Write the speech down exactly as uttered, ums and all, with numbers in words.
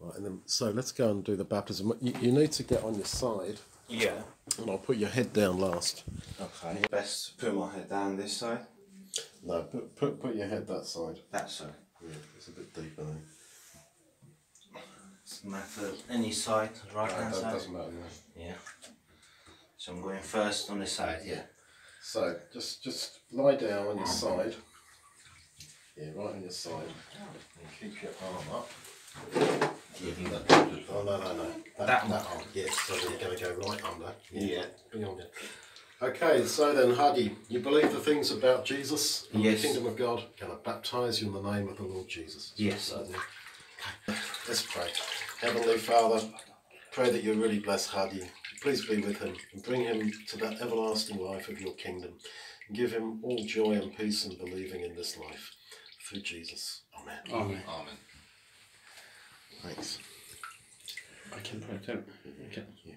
Right, and then so let's go and do the baptism. You, you need to get on your side. Yeah. And I'll put your head down last. Okay. Best put my head down this side. No, put put put your head that side. That side. Yeah, it's a bit deeper there. Doesn't matter any side, right hand side. Doesn't matter. No. Yeah. So I'm going first on this side. Yeah. So just just lie down on your side. Yeah, right on your side. And keep your arm up. Yeah. Oh no no no. That, that one. That arm. Yes. So you're going to go right under. Yeah. Beyond it. Okay, so then, Hadi, you believe the things about Jesus and yes. the kingdom of God? Can I baptise you in the name of the Lord Jesus? Yes. Okay. Let's pray. Heavenly Father, pray that you really bless Hadi. Please be with him and bring him to that everlasting life of your kingdom. And give him all joy and peace in believing in this life. Through Jesus. Amen. Amen. Amen. Thanks. I can pray too. Okay. Yeah.